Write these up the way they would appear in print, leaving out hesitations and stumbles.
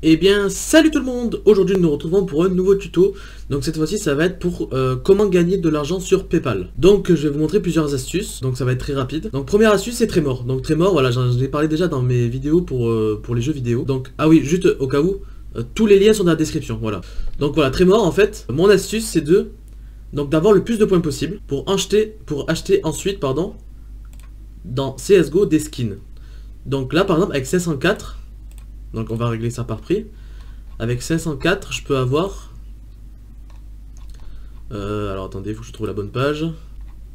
Eh bien salut tout le monde, aujourd'hui nous nous retrouvons pour un nouveau tuto. Donc cette fois-ci ça va être pour comment gagner de l'argent sur Paypal. Donc je vais vous montrer plusieurs astuces, donc ça va être très rapide. Donc première astuce c'est Tremor. Donc Tremor, voilà, j'en ai parlé déjà dans mes vidéos pour les jeux vidéo. Donc ah oui, juste au cas où, tous les liens sont dans la description, voilà. Donc voilà, Tremor, en fait mon astuce c'est de d'avoir le plus de points possible pour acheter ensuite dans CSGO des skins. Donc là par exemple avec 504, donc on va régler ça par prix. Avec 504 je peux avoir alors attendez, il faut que je trouve la bonne page.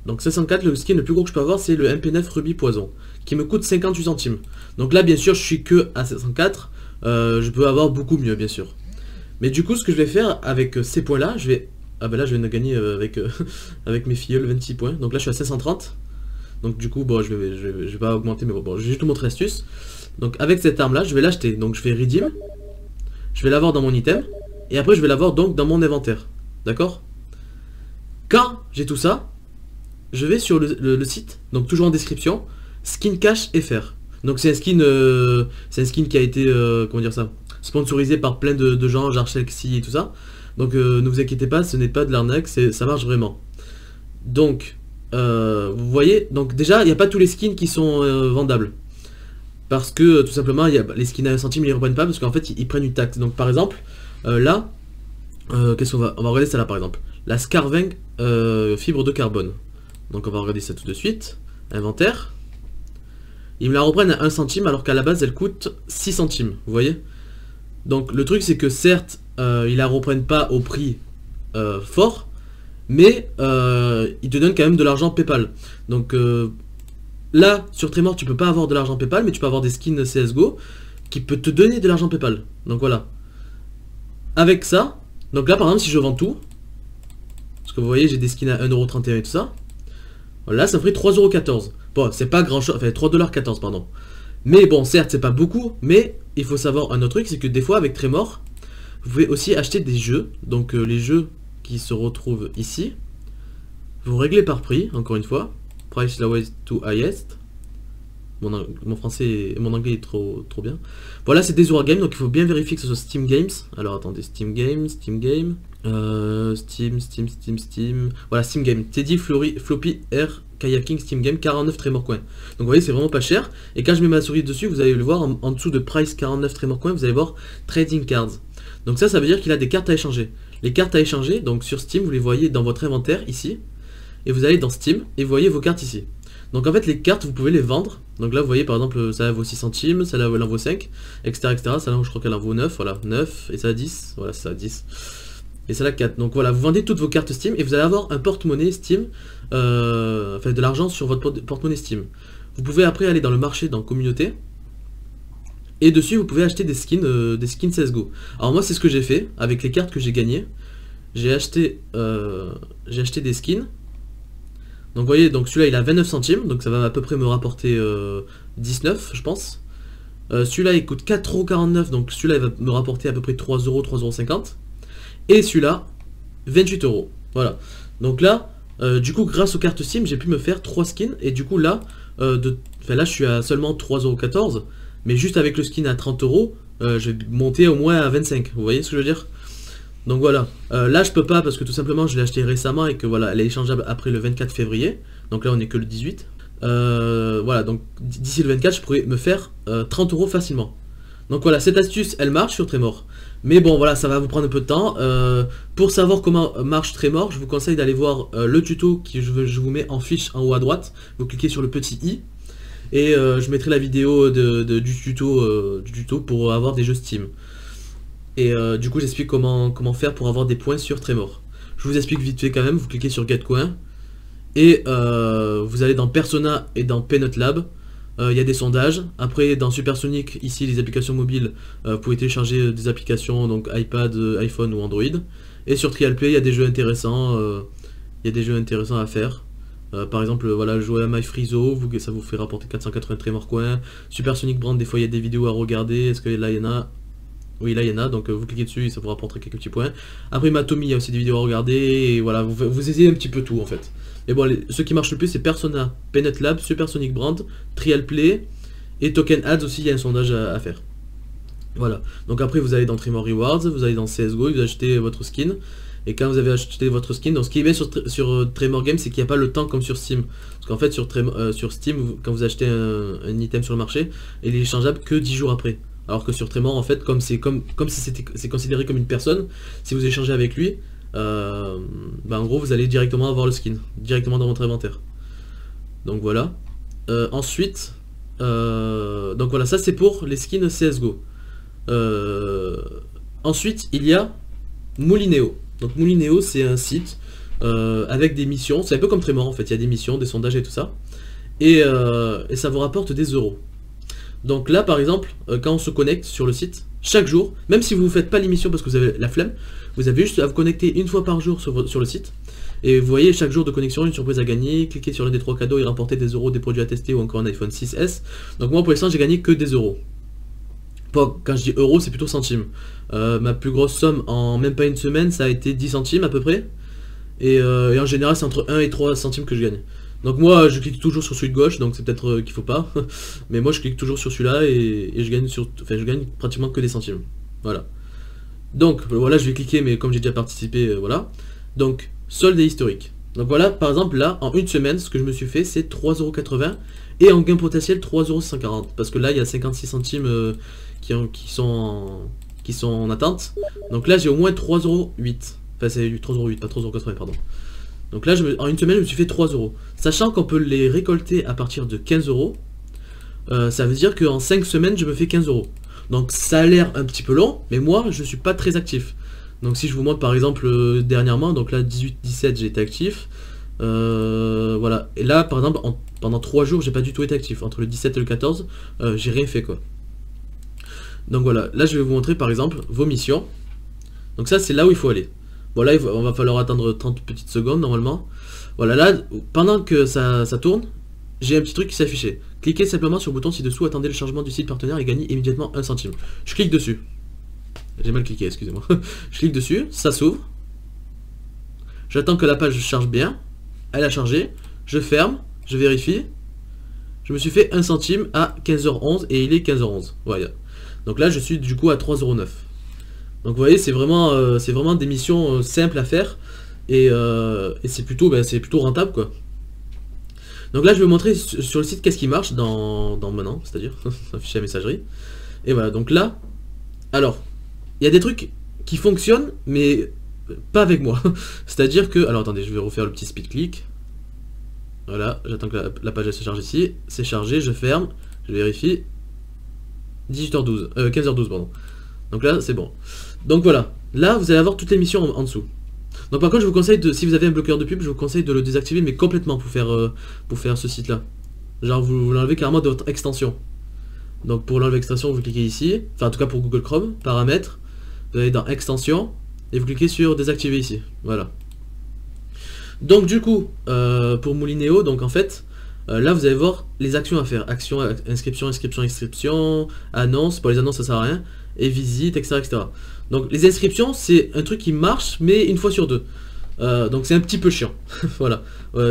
Donc 504, le skin le plus gros que je peux avoir c'est le MP9 Ruby Poison, qui me coûte 58 centimes. Donc là bien sûr je suis que à 504, je peux avoir beaucoup mieux bien sûr. Mais du coup ce que je vais faire avec ces points là, je vais... Ah bah là je viens de gagner avec mes filleuls 26 points. Donc là je suis à 530. Donc du coup bon, je vais pas augmenter, mais bon, je vais juste vous montrer l'astuce. Donc avec cette arme là je vais l'acheter, donc je vais redeem, je vais l'avoir dans mon item, et après je vais l'avoir donc dans mon inventaire. D'accord. Quand j'ai tout ça, je vais sur le site, donc toujours en description, Skin Cache FR. Donc c'est un skin qui a été, comment dire ça, sponsorisé par plein de gens, Jarchel Xi et tout ça. Donc ne vous inquiétez pas, ce n'est pas de l'arnaque, ça marche vraiment. Donc vous voyez, donc déjà il n'y a pas tous les skins qui sont vendables. Parce que tout simplement, les skins à 1 centime, ils les reprennent pas parce qu'en fait, ils prennent une taxe. Donc par exemple, là, qu'est-ce qu'on va... On va regarder ça là par exemple. La Scarving fibre de carbone. Donc on va regarder ça tout de suite. Inventaire. Ils me la reprennent à 1 centime alors qu'à la base, elle coûte 6 centimes. Vous voyez. Donc le truc, c'est que certes, ils la reprennent pas au prix fort, mais ils te donnent quand même de l'argent Paypal. Donc... là, sur Tremor, tu peux pas avoir de l'argent Paypal, mais tu peux avoir des skins CSGO qui peut te donner de l'argent Paypal. Donc voilà. Avec ça, donc là par exemple, si je vends tout, parce que vous voyez, j'ai des skins à 1,31 € et tout ça. Voilà, ça me ferait 3,14 €. Bon, c'est pas grand chose, enfin 3,14 $, pardon. Mais bon, certes, c'est pas beaucoup, mais il faut savoir un autre truc, c'est que des fois avec Tremor, vous pouvez aussi acheter des jeux. Donc les jeux qui se retrouvent ici, vous réglez par prix, encore une fois. Price lowest to highest. Mon français, mon anglais est trop bien. Voilà, c'est des wargames, donc il faut bien vérifier que ce soit Steam Games. Alors attendez, Steam Game, Steam. Voilà, Steam Game. Teddy, Floppy, Air, Kayaking, Steam Game, 49 Tremor Coin. Donc vous voyez, c'est vraiment pas cher. Et quand je mets ma souris dessus, vous allez le voir, en dessous de Price 49 Tremor Coin, vous allez voir Trading Cards. Donc ça veut dire qu'il a des cartes à échanger. Les cartes à échanger, donc sur Steam, vous les voyez dans votre inventaire, ici. Et vous allez dans Steam et vous voyez vos cartes ici. Donc en fait les cartes vous pouvez les vendre. Donc là vous voyez par exemple ça vaut 6 centimes, ça là elle en vaut 5, etc, etc. Ça là je crois qu'elle en vaut 9, voilà 9, et ça là 10, voilà ça là 10, et ça là 4. Donc voilà, vous vendez toutes vos cartes Steam et vous allez avoir un porte-monnaie Steam, enfin de l'argent sur votre porte-monnaie Steam. Vous pouvez après aller dans le marché, dans communauté, et dessus vous pouvez acheter des skins CSGO. Alors moi c'est ce que j'ai fait avec les cartes que j'ai gagnées. J'ai acheté des skins. Donc vous voyez, donc celui-là il a 29 centimes, donc ça va à peu près me rapporter 19 je pense. Celui-là il coûte 4,49 €, donc celui-là il va me rapporter à peu près 3 €, 3,50 €. Et celui-là, 28 €. Voilà. Donc là, du coup grâce aux cartes Steam, j'ai pu me faire 3 skins. Et du coup là, là je suis à seulement 3,14 €. Mais juste avec le skin à 30 €, je vais monter au moins à 25. Vous voyez ce que je veux dire? Donc voilà, là je peux pas parce que tout simplement je l'ai acheté récemment et que voilà, elle est échangeable après le 24 février. Donc là on est que le 18. Voilà, donc d'ici le 24 je pourrais me faire 30 € facilement. Donc voilà, cette astuce elle marche sur Tremor. Mais bon voilà, ça va vous prendre un peu de temps. Pour savoir comment marche Tremor, je vous conseille d'aller voir le tuto que je vous mets en fiche en haut à droite. Vous cliquez sur le petit i. Et je mettrai la vidéo du tuto pour avoir des jeux Steam. Et du coup j'explique comment faire pour avoir des points sur Tremor. Je vous explique vite fait quand même, vous cliquez sur Get Coin. Et vous allez dans Persona et dans Peanut Lab. Il y a des sondages. Après dans Supersonic, ici les applications mobiles, vous pouvez télécharger des applications, donc iPad, iPhone ou Android. Et sur Trial Play il y a des jeux intéressants, à faire. Par exemple, voilà, jouer à My Free Zone, ça vous fait rapporter 480 Tremor Coin. Supersonic Brand, des fois il y a des vidéos à regarder, est-ce que là il y en a? Oui, là il y en a, donc vous cliquez dessus et ça vous rapportera quelques petits points. Après Matomi, il y a aussi des vidéos à regarder, et voilà, vous essayez un petit peu tout en fait. Mais bon, ceux qui marchent le plus c'est Persona, Peanut Lab, Supersonic Brand, Trial Play et Token Ads aussi, il y a un sondage à faire. Voilà, donc après vous allez dans Tremor Rewards, vous allez dans CSGO, vous achetez votre skin. Et quand vous avez acheté votre skin, donc ce qui est bien sur Tremor Games, c'est qu'il n'y a pas le temps comme sur Steam. Parce qu'en fait sur Steam, quand vous achetez un item sur le marché, il est échangeable que 10 jours après. Alors que sur Tremor, en fait, comme c'est considéré comme une personne, si vous échangez avec lui, bah en gros vous allez directement avoir le skin, directement dans votre inventaire. Donc voilà. Ensuite, donc voilà, ça c'est pour les skins CSGO. Ensuite il y a Moolineo. Donc Moolineo c'est un site avec des missions, c'est un peu comme Tremor en fait, il y a des missions, des sondages et tout ça. Et ça vous rapporte des euros. Donc là par exemple, quand on se connecte sur le site, chaque jour, même si vous ne faites pas l'émission parce que vous avez la flemme, vous avez juste à vous connecter une fois par jour sur le site. Et vous voyez, chaque jour de connexion, une surprise à gagner, cliquez sur l'un des 3 cadeaux et remportez des euros, des produits à tester ou encore un iPhone 6S. Donc moi pour l'instant j'ai gagné que des euros. Quand je dis euros, c'est plutôt centimes. Ma plus grosse somme en même pas une semaine, ça a été 10 centimes à peu près. Et en général, c'est entre 1 et 3 centimes que je gagne. Donc moi, je clique toujours sur celui de gauche, donc c'est peut-être qu'il faut pas. Mais moi, je clique toujours sur celui-là et je gagne je gagne pratiquement que des centimes. Voilà. Donc voilà, je vais cliquer, mais comme j'ai déjà participé, voilà. Donc, solde et historique. Donc voilà, par exemple, là, en une semaine, ce que je me suis fait, c'est 3,80 €. Et en gain potentiel, 3,140 €. Parce que là, il y a 56 centimes... qui sont en attente. Donc là j'ai au moins 3,08 €. Enfin c'est 3,08 €, pas 3,80 €, pardon. Donc là en une semaine je me suis fait 3 €. Sachant qu'on peut les récolter à partir de 15 €. Ça veut dire qu'en 5 semaines je me fais 15 €. Donc ça a l'air un petit peu long, mais moi je suis pas très actif. Donc si je vous montre par exemple dernièrement, donc là 18-17 j'ai été actif. Voilà. Et là par exemple pendant 3 jours j'ai pas du tout été actif. Entre le 17 et le 14 j'ai rien fait quoi. Donc voilà, là je vais vous montrer par exemple vos missions. Donc ça c'est là où il faut aller. Bon là on va falloir attendre 30 petites secondes normalement. Voilà, là pendant que ça tourne, j'ai un petit truc qui s'affichait. Cliquez simplement sur le bouton ci-dessous, attendez le changement du site partenaire et gagnez immédiatement 1 centime. Je clique dessus. J'ai mal cliqué, excusez-moi. Je clique dessus, ça s'ouvre. J'attends que la page charge bien. Elle a chargé. Je ferme, je vérifie. Je me suis fait 1 centime à 15h11 et il est 15h11. Voilà. Donc là je suis du coup à 3,09 €. Donc vous voyez c'est vraiment des missions simples à faire. Et c'est plutôt, plutôt rentable quoi. Donc là je vais vous montrer sur le site qu'est-ce qui marche dans maintenant, c'est-à-dire afficher la messagerie. Et voilà, donc là, alors, il y a des trucs qui fonctionnent mais pas avec moi. C'est-à-dire que, alors attendez, je vais refaire le petit speed click. Voilà, j'attends que la page se charge ici. C'est chargé, je ferme, je vérifie. 15h12 pardon. Donc là c'est bon. Donc voilà, là vous allez avoir toutes les missions en dessous. Donc par contre je vous conseille si vous avez un bloqueur de pub, je vous conseille de le désactiver mais complètement pour faire ce site là. Genre vous l'enlevez carrément de votre extension. Donc pour l'enlever extension vous cliquez ici, enfin en tout cas pour Google Chrome, paramètres, vous allez dans extension et vous cliquez sur désactiver ici. Voilà. Donc du coup pour Moolineo, donc en fait là vous allez voir les actions à faire, action, inscription, annonce, pour les annonces ça sert à rien, et visite, etc. Donc les inscriptions c'est un truc qui marche mais une fois sur deux, donc c'est un petit peu chiant. Voilà,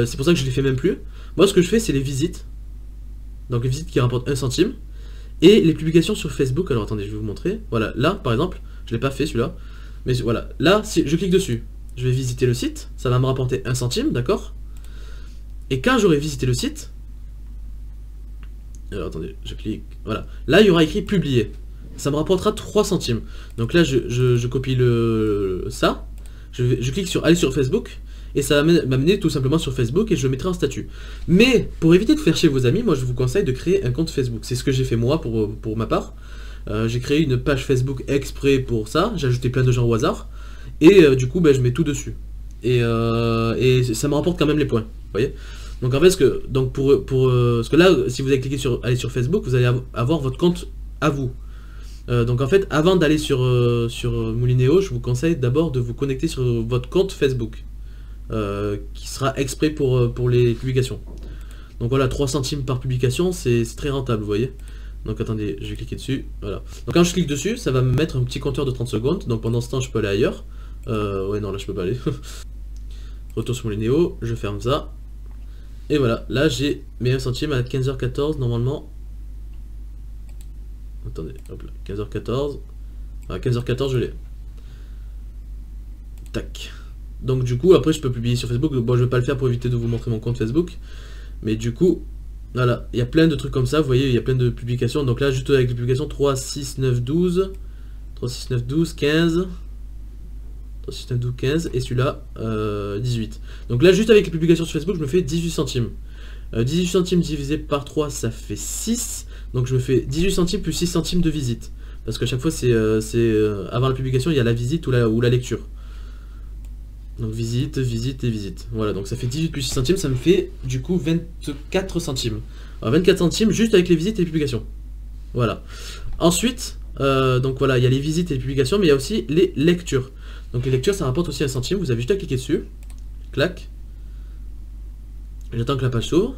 c'est pour ça que je les fais même plus. Moi ce que je fais c'est les visites, donc les visites qui rapportent 1 centime, et les publications sur Facebook. Alors attendez, je vais vous montrer. Voilà, là par exemple, je l'ai pas fait celui-là, mais voilà, là si je clique dessus, je vais visiter le site, ça va me rapporter 1 centime, d'accord. Et quand j'aurai visité le site, alors attendez, je clique, voilà, là il y aura écrit publier, ça me rapportera 3 centimes. Donc là je copie ça, je clique sur aller sur Facebook, et ça va m'amener tout simplement sur Facebook et je le mettrai en statut. Mais pour éviter de faire chez vos amis, moi je vous conseille de créer un compte Facebook. C'est ce que j'ai fait moi pour ma part. J'ai créé une page Facebook exprès pour ça, j'ai ajouté plein de gens au hasard, et du coup je mets tout dessus. Et ça me rapporte quand même les points, vous voyez. Donc en fait, parce que là, si vous allez cliquer sur aller sur Facebook, vous allez avoir votre compte à vous. Donc en fait, avant d'aller sur Moolineo, je vous conseille d'abord de vous connecter sur votre compte Facebook, qui sera exprès pour les publications. Donc voilà, 3 centimes par publication, c'est très rentable, vous voyez. Donc attendez, je vais cliquer dessus, voilà. Donc quand je clique dessus, ça va me mettre un petit compteur de 30 secondes. Donc pendant ce temps, je peux aller ailleurs. Ouais, non, là je peux pas aller. Retour sur Moolineo, je ferme ça. Et voilà, là j'ai mes 1 centime à 15h14 normalement. Attendez, hop là, 15h14. À 15h14, je l'ai. Tac. Donc du coup, après, je peux publier sur Facebook. Bon, je vais pas le faire pour éviter de vous montrer mon compte Facebook. Mais du coup, voilà, il y a plein de trucs comme ça. Vous voyez, il y a plein de publications. Donc là, juste avec les publications, 3, 6, 9, 12. 3, 6, 9, 12, 15. 3, 6, 9, 12, 15. Et celui-là, 18. Donc là, juste avec les publications sur Facebook, je me fais 18 centimes. 18 centimes divisé par 3, ça fait 6. Donc je me fais 18 centimes plus 6 centimes de visite. Parce qu'à chaque fois, c'est avant la publication, il y a la visite ou la lecture. Donc visite, visite et visite. Voilà, donc ça fait 18 plus 6 centimes, ça me fait du coup 24 centimes. Alors 24 centimes juste avec les visites et les publications. Voilà. Ensuite, donc voilà, il y a les visites et les publications, mais il y a aussi les lectures. Donc les lectures, ça rapporte aussi 1 centime. Vous avez juste à cliquer dessus. Clac. J'attends que la page s'ouvre.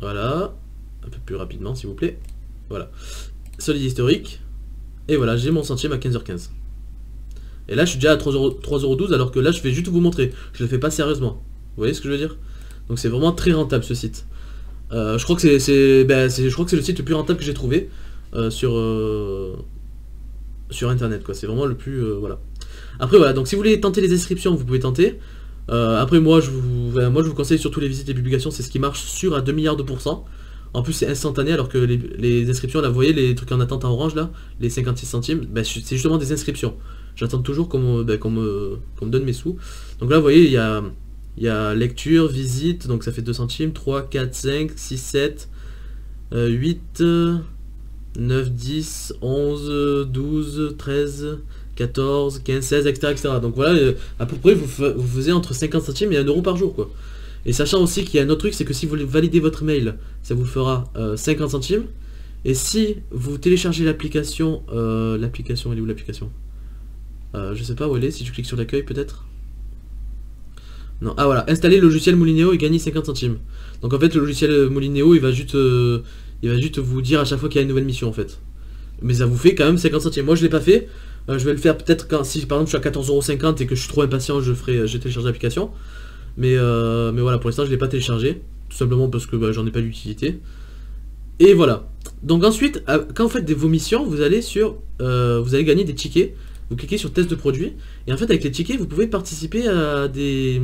Voilà. Un peu plus rapidement, s'il vous plaît. Voilà. Solide historique. Et voilà, j'ai mon centime à 15h15. Et là, je suis déjà à 3,12€ alors que là, je vais juste vous montrer. Je le fais pas sérieusement. Vous voyez ce que je veux dire? Donc c'est vraiment très rentable ce site. Je crois que c'est le site le plus rentable que j'ai trouvé sur internet. C'est vraiment le plus... voilà. Après voilà, donc si vous voulez tenter les inscriptions, vous pouvez tenter. Après moi, je vous conseille surtout les visites et les publications. C'est ce qui marche sûr à 2 milliards de pourcents. En plus c'est instantané alors que les inscriptions, là vous voyez les trucs en attente en orange là, les 56 centimes, ben, c'est justement des inscriptions. J'attends toujours qu'on me donne mes sous. Donc là vous voyez il y a lecture, visite, donc ça fait 2 centimes, 3, 4, 5, 6, 7, 8, 9, 10, 11, 12, 13, 14, 15, 16, etc. etc. Donc voilà, à peu près vous faisiez entre 50 centimes et 1€ par jour quoi. Et sachant aussi qu'il y a un autre truc, c'est que si vous validez votre mail, ça vous fera 50 centimes. Et si vous téléchargez l'application... l'application, elle est où l'application? Je sais pas où elle est, si je clique sur l'accueil peut-être. Non, ah voilà, installer le logiciel Moolineo et gagner 50 centimes. Donc en fait, le logiciel Moolineo, il va juste vous dire à chaque fois qu'il y a une nouvelle mission en fait. Mais ça vous fait quand même 50 centimes. Moi je l'ai pas fait, je vais le faire peut-être quand, si par exemple je suis à 14,50€ et que je suis trop impatient, je télécharge l'application. Mais voilà, pour l'instant je ne l'ai pas téléchargé, tout simplement parce que bah, j'en ai pas d'utilité. Et voilà. Donc ensuite, quand vous faites vos missions, vous allez gagner des tickets. Vous cliquez sur test de produit. Et en fait avec les tickets, vous pouvez participer à des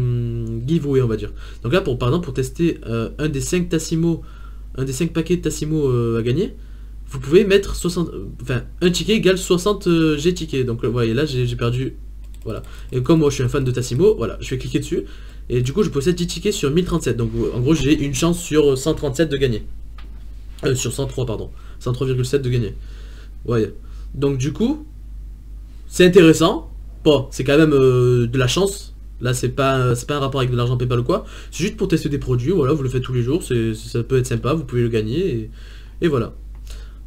giveaways on va dire. Donc là pour, par exemple, pour tester un des 5 Tassimo, un des 5 paquets de Tassimo à gagner, vous pouvez mettre 60. Enfin un ticket égale 60 G tickets. Donc vous voyez là j'ai perdu. Voilà. Et comme moi je suis un fan de Tassimo, voilà, je vais cliquer dessus. Et du coup je possède 10 tickets sur 1037, donc en gros j'ai une chance sur 137 de gagner. Sur 103 pardon, 103,7 de gagner. Ouais. Donc du coup, c'est intéressant. Bon, c'est quand même de la chance. Là c'est pas un rapport avec de l'argent Paypal ou quoi. C'est juste pour tester des produits, voilà, vous le faites tous les jours, ça peut être sympa, vous pouvez le gagner et voilà.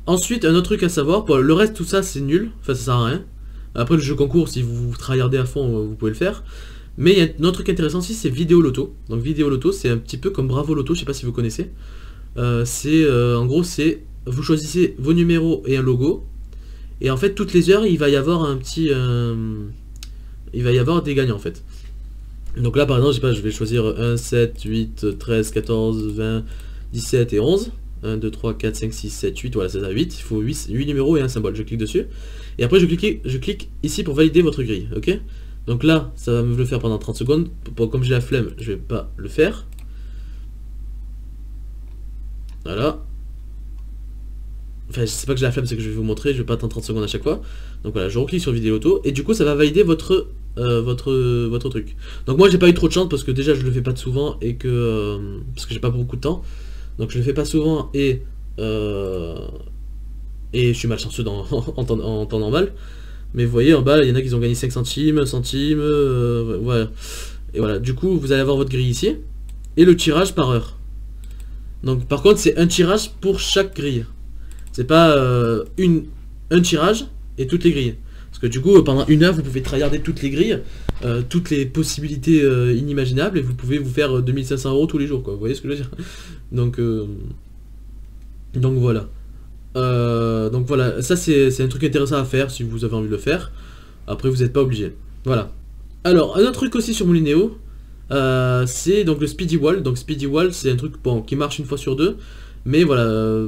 Ensuite un autre truc à savoir, pour le reste tout ça c'est nul, enfin ça sert à rien. Après le jeu concours, si vous tryhardez à fond, vous pouvez le faire. Mais il y a un autre truc intéressant aussi, c'est Vidéo Loto. Donc Vidéo Loto, c'est un petit peu comme Bravo Loto, je sais pas si vous connaissez. En gros, c'est vous choisissez vos numéros et un logo. Et en fait, toutes les heures, il va y avoir un petit... il va y avoir des gagnants, en fait. Donc là, par exemple, je sais pas, je vais choisir 1, 7, 8, 13, 14, 20, 17 et 11. 1, 2, 3, 4, 5, 6, 7, 8. Voilà, c'est ça, 8. Il faut 8 numéros et un symbole. Je clique dessus. Et après, je clique ici pour valider votre grille. Ok ? Donc là, ça va me le faire pendant 30 secondes. Comme j'ai la flemme, je vais pas le faire. Voilà. Enfin, c'est pas que j'ai la flemme, c'est que je vais vous montrer. Je vais pas attendre 30 secondes à chaque fois. Donc voilà, je reclique sur Vidéo Loto. Et du coup, ça va valider votre truc. Donc moi, j'ai pas eu trop de chance parce que déjà, je le fais pas souvent. Et que... parce que j'ai pas beaucoup de temps. Donc je le fais pas souvent et je suis malchanceux en temps normal. Mais vous voyez en bas, il y en a qui ont gagné 5 centimes, 1 centime, voilà. Et voilà, du coup, vous allez avoir votre grille ici. Et le tirage par heure. Donc par contre, c'est un tirage pour chaque grille. C'est pas un tirage et toutes les grilles. Parce que du coup, pendant une heure, vous pouvez tryharder toutes les grilles, toutes les possibilités inimaginables. Et vous pouvez vous faire 2500€ tous les jours, quoi. Vous voyez ce que je veux dire? Donc voilà. Donc voilà, ça c'est un truc intéressant à faire si vous avez envie de le faire. Après vous n'êtes pas obligé. Voilà. Alors un autre truc aussi sur Moolineo, c'est donc le Speedy Wall. Donc Speedy Wall c'est un truc bon, qui marche une fois sur deux. Mais voilà,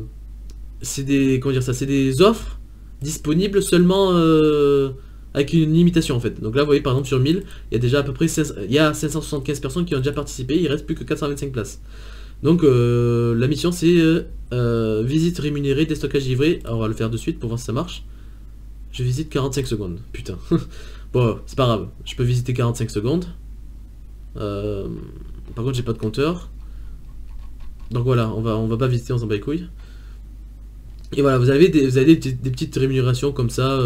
c'est des, comment dire ça, c'est des offres disponibles seulement avec une limitation en fait. Donc là vous voyez par exemple sur 1000, il y a déjà à peu près 575 personnes qui ont déjà participé, il reste plus que 425 places. Donc la mission c'est visite rémunérée, déstockage livré. Alors on va le faire de suite pour voir si ça marche. Je visite 45 secondes, putain. Bon, c'est pas grave, je peux visiter 45 secondes. Par contre j'ai pas de compteur. Donc voilà, on va pas visiter, on s'en bat les couilles. Et voilà, vous avez des petites rémunérations comme ça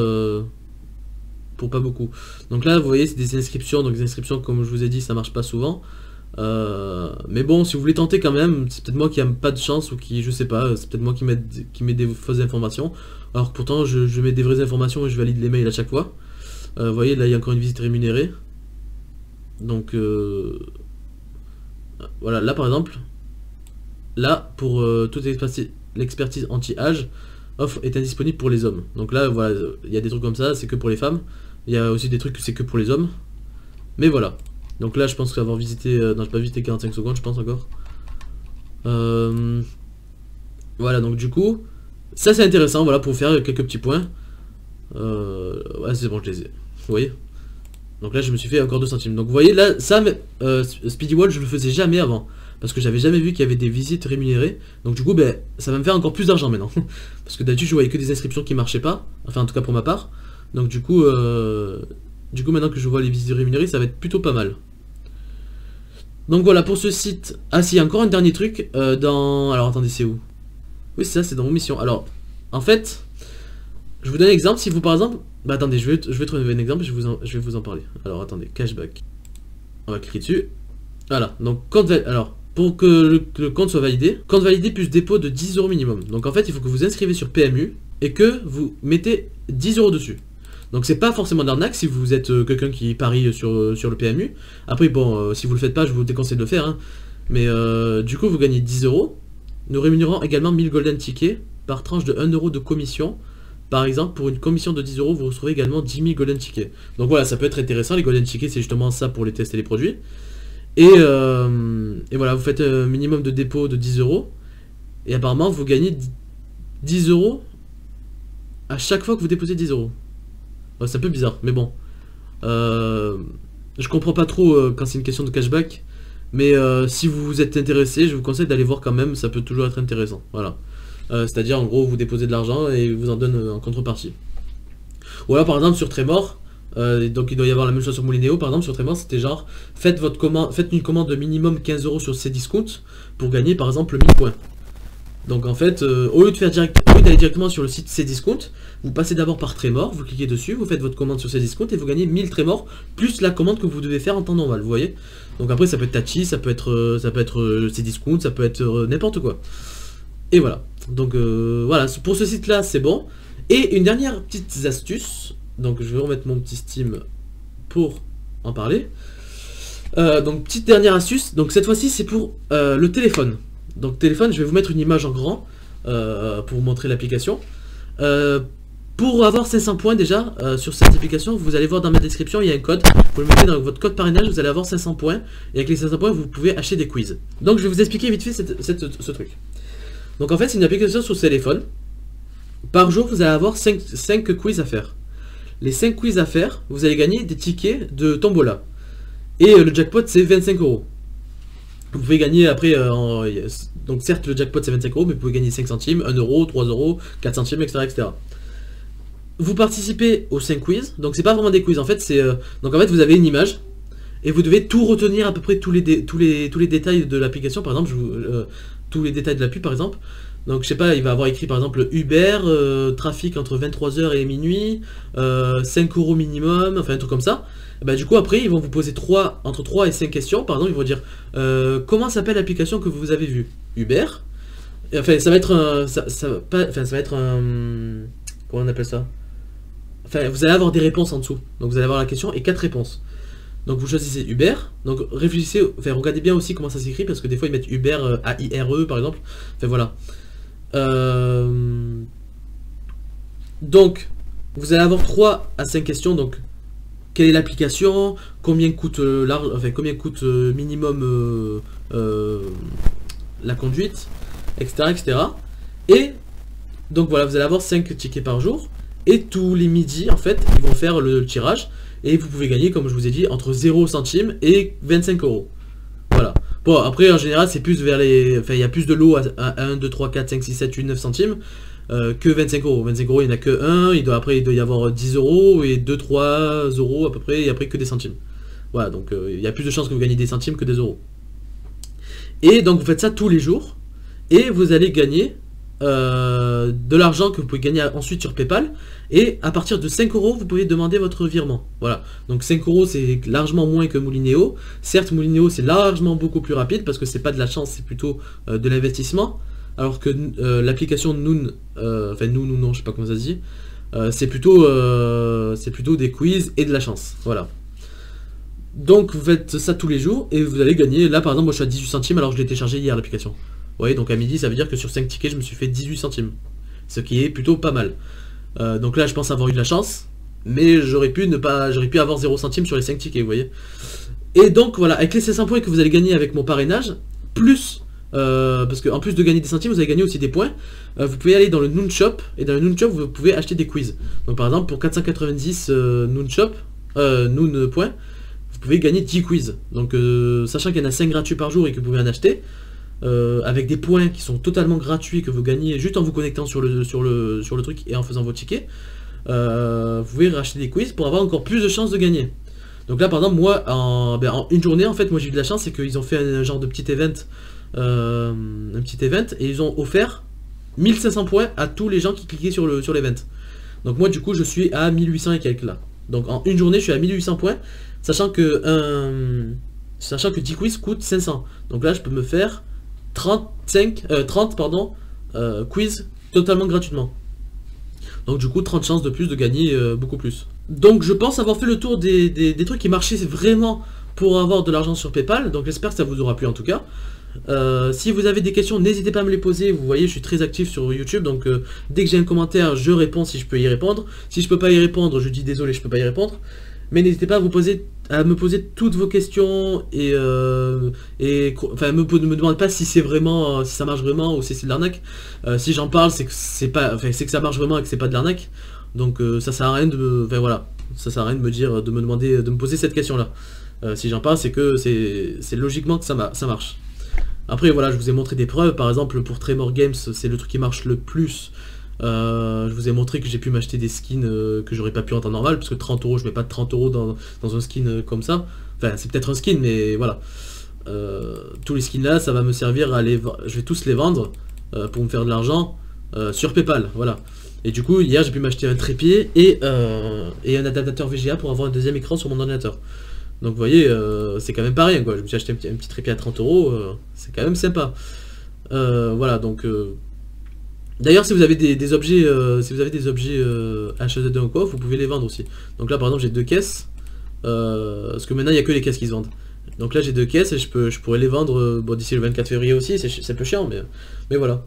pour pas beaucoup. Donc là vous voyez c'est des inscriptions, donc les inscriptions comme je vous ai dit ça marche pas souvent. Mais bon, si vous voulez tenter quand même, c'est peut-être moi qui n'aime pas de chance ou qui, je sais pas, c'est peut-être moi qui mets des fausses informations. Alors que pourtant je mets des vraies informations et je valide les mails à chaque fois. Vous voyez là il y a encore une visite rémunérée. Donc voilà, là par exemple, là pour toute l'expertise anti-âge, offre est indisponible pour les hommes. Donc là voilà, il y a des trucs comme ça, c'est que pour les femmes. Il y a aussi des trucs c'est que pour les hommes. Mais voilà. Donc là je pense qu'avoir visité, non j'ai pas visité 45 secondes je pense encore. Voilà donc du coup, ça c'est intéressant voilà pour faire quelques petits points. Ouais c'est bon je les ai, vous voyez. Donc là je me suis fait encore 2 centimes. Donc vous voyez là, ça Speedy Wall je le faisais jamais avant. Parce que j'avais jamais vu qu'il y avait des visites rémunérées. Donc du coup ben, ça va me faire encore plus d'argent maintenant. Parce que d'habitude je voyais que des inscriptions qui marchaient pas. Enfin en tout cas pour ma part. Donc du coup... maintenant que je vois les visites rémunérées, ça va être plutôt pas mal. Donc voilà pour ce site. Ah si, il y a encore un dernier truc dans... Alors attendez, c'est où? Oui, c'est ça, c'est dans vos missions. Alors, en fait, je vous donne un exemple. Si vous, par exemple... Bah attendez, je vais trouver un exemple, je vais vous en parler. Alors attendez, cashback. On va cliquer dessus. Voilà, donc compte... Alors, pour que le compte soit validé, compte validé plus dépôt de 10 euros minimum. Donc en fait, il faut que vous inscrivez sur PMU et que vous mettez 10 euros dessus. Donc c'est pas forcément d'arnaque si vous êtes quelqu'un qui parie sur le PMU. Après bon, si vous le faites pas, je vous déconseille de le faire. Hein. Mais du coup, vous gagnez 10 euros. Nous rémunérons également 1000 golden tickets par tranche de 1 euro de commission. Par exemple, pour une commission de 10 euros, vous recevez également 10 000 golden tickets. Donc voilà, ça peut être intéressant. Les golden tickets, c'est justement ça pour les tests et les produits. Et voilà, vous faites un minimum de dépôt de 10 euros. Et apparemment, vous gagnez 10 euros à chaque fois que vous déposez 10 euros. C'est un peu bizarre, mais bon. Je comprends pas trop quand c'est une question de cashback. Mais si vous êtes intéressé, je vous conseille d'aller voir quand même, ça peut toujours être intéressant. Voilà. C'est-à-dire, en gros, vous déposez de l'argent et vous en donne en contrepartie. Ou alors, par exemple, sur Tremor, donc il doit y avoir la même chose sur Moolineo, par exemple, sur Tremor, c'était genre, faites une commande de minimum 15 euros sur Cdiscount pour gagner, par exemple, 1000 points. Donc en fait, au lieu d'aller directement sur le site Cdiscount, vous passez d'abord par Tremor, vous cliquez dessus, vous faites votre commande sur Cdiscount et vous gagnez 1000 Tremor plus la commande que vous devez faire en temps normal, vous voyez. Donc après ça peut être Tachi, ça peut être Cdiscount, ça peut être n'importe quoi. Et voilà. Donc voilà, pour ce site là c'est bon. Et une dernière petite astuce, donc je vais remettre mon petit Steam pour en parler. Donc petite dernière astuce, donc cette fois-ci c'est pour le téléphone. Donc téléphone, je vais vous mettre une image en grand pour vous montrer l'application. Pour avoir 500 points déjà sur cette application, vous allez voir dans ma description, il y a un code. Vous le mettez dans votre code parrainage, vous allez avoir 500 points. Et avec les 500 points, vous pouvez acheter des quiz. Donc je vais vous expliquer vite fait ce truc. Donc en fait, c'est une application sur téléphone. Par jour, vous allez avoir 5 quiz à faire. Les 5 quiz à faire, vous allez gagner des tickets de Tombola. Et le jackpot, c'est 25 euros. Vous pouvez gagner après, donc certes le jackpot c'est 25 euros, mais vous pouvez gagner 5 centimes, 1 euro, 3 euros, 4 centimes, etc. etc. Vous participez aux 5 quiz, donc c'est pas vraiment des quiz en fait, c'est donc en fait vous avez une image et vous devez tout retenir à peu près tous les détails de l'application, par exemple, tous les détails de l'appui par exemple. Donc je sais pas, il va avoir écrit par exemple Uber, trafic entre 23h et minuit, 5 euros minimum, enfin un truc comme ça. Et bah, du coup après ils vont vous poser entre 3 et 5 questions. Par exemple ils vont dire comment s'appelle l'application que vous avez vue, Uber. Et, enfin ça va être un... ça va être un... Comment on appelle ça? Enfin vous allez avoir des réponses en dessous. Donc vous allez avoir la question et 4 réponses. Donc vous choisissez Uber, donc réfléchissez, enfin regardez bien aussi comment ça s'écrit parce que des fois ils mettent Uber, A-I-R-E par exemple. Enfin voilà. Donc vous allez avoir 3 à 5 questions. Donc quelle est l'application, combien coûte minimum la conduite, etc., etc. Et Donc voilà, vous allez avoir 5 tickets par jour. Et tous les midis, en fait, ils vont faire le tirage. Et vous pouvez gagner, comme je vous ai dit, entre 0 centimes et 25 euros. Voilà. Bon, après, en général, c'est plus vers les... Enfin, il y a plus de lots à 1, 2, 3, 4, 5, 6, 7, 8, 9 centimes que 25 euros. 25 euros, il n'y en a que 1. Après, il doit y avoir 10 euros et 2, 3 euros à peu près. Et après, que des centimes. Voilà, donc il y a plus de chances que vous gagnez des centimes que des euros. Et donc, vous faites ça tous les jours. Et vous allez gagner... de l'argent que vous pouvez gagner ensuite sur Paypal. Et à partir de 5 euros, vous pouvez demander votre virement. Voilà, donc 5 euros, c'est largement moins que Moolineo. Certes, Moolineo, c'est largement beaucoup plus rapide parce que c'est pas de la chance, c'est plutôt de l'investissement. Alors que l'application Noon, enfin Noon ou non, je sais pas comment ça se dit, c'est plutôt des quiz et de la chance. Voilà. Donc vous faites ça tous les jours et vous allez gagner. Là par exemple, moi je suis à 18 centimes alors je l'ai téléchargé hier l'application. Vous voyez, donc à midi, ça veut dire que sur 5 tickets, je me suis fait 18 centimes. Ce qui est plutôt pas mal. Donc là, je pense avoir eu de la chance. Mais j'aurais pu ne pas, j'aurais pu avoir 0 centimes sur les 5 tickets, vous voyez. Et donc, voilà, avec les 500 points que vous allez gagner avec mon parrainage, plus, parce qu'en plus de gagner des centimes, vous allez gagner aussi des points. Vous pouvez aller dans le Noon Shop. Et dans le Noon Shop, vous pouvez acheter des quiz. Donc par exemple, pour 490 Noon Shop, Noon points, vous pouvez gagner 10 quiz. Donc, sachant qu'il y en a 5 gratuits par jour et que vous pouvez en acheter. Avec des points qui sont totalement gratuits que vous gagnez juste en vous connectant sur le truc et en faisant vos tickets, vous pouvez racheter des quiz pour avoir encore plus de chances de gagner. Donc là par exemple, moi en une journée, en fait, moi j'ai eu de la chance, c'est qu'ils ont fait un genre de petit event, et ils ont offert 1500 points à tous les gens qui cliquaient sur le l'event. Donc moi du coup je suis à 1800 et quelques là. Donc en une journée je suis à 1800 points, sachant que 10 quiz coûte 500. Donc là je peux me faire 30 quiz totalement gratuitement. Donc du coup 30 chances de plus de gagner beaucoup plus. Donc je pense avoir fait le tour des trucs qui marchaient vraiment pour avoir de l'argent sur Paypal. Donc j'espère que ça vous aura plu en tout cas. Si vous avez des questions, n'hésitez pas à me les poser. Vous voyez, je suis très actif sur YouTube. Donc dès que j'ai un commentaire, je réponds si je peux y répondre. Si je peux pas y répondre, je dis désolé, je peux pas y répondre. Mais n'hésitez pas à me poser toutes vos questions et enfin me demandez pas si c'est vraiment, si ça marche vraiment ou si c'est de l'arnaque. Si j'en parle, c'est que c'est pas, enfin c'est que ça marche vraiment et que c'est pas de l'arnaque. Donc ça sert à rien de, enfin voilà, ça sert à rien de me dire, de me demander, de me poser cette question là. Si j'en parle, c'est que c'est logiquement que ça marche. Après voilà, je vous ai montré des preuves. Par exemple pour Tremorgames, c'est le truc qui marche le plus. Je vous ai montré que j'ai pu m'acheter des skins que j'aurais pas pu en temps normal, parce que 30 euros, je mets pas de 30 euros dans un skin comme ça. Enfin c'est peut-être un skin, mais voilà, tous les skins là ça va me servir à les, je vais tous les vendre pour me faire de l'argent sur Paypal. Voilà, et du coup hier j'ai pu m'acheter un trépied et un adaptateur VGA pour avoir un deuxième écran sur mon ordinateur. Donc vous voyez, c'est quand même pas rien quoi. Je me suis acheté un petit trépied à 30 euros, c'est quand même sympa. Voilà, donc d'ailleurs, si vous avez des objets, HZ1 ou quoi, vous pouvez les vendre aussi. Donc là, par exemple, j'ai 2 caisses, parce que maintenant, il n'y a que les caisses qui se vendent. Donc là, j'ai 2 caisses et je pourrais les vendre bon, d'ici le 24 février aussi, c'est un peu chiant, mais voilà.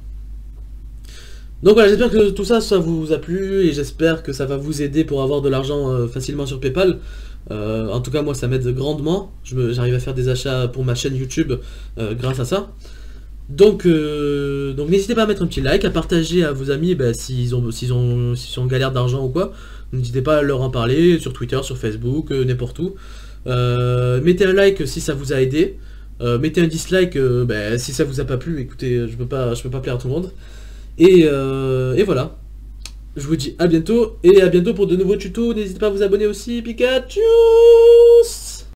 Donc voilà, j'espère que tout ça, ça vous a plu et j'espère que ça va vous aider pour avoir de l'argent facilement sur Paypal. En tout cas, moi, ça m'aide grandement. J'arrive à faire des achats pour ma chaîne YouTube grâce à ça. Donc n'hésitez pas à mettre un petit like, à partager à vos amis s'ils sont en galère d'argent ou quoi. N'hésitez pas à leur en parler sur Twitter, sur Facebook, n'importe où. Mettez un like si ça vous a aidé. Mettez un dislike si ça vous a pas plu. Écoutez, je peux pas plaire à tout le monde. Et voilà. Je vous dis à bientôt pour de nouveaux tutos. N'hésitez pas à vous abonner aussi. Pikachu!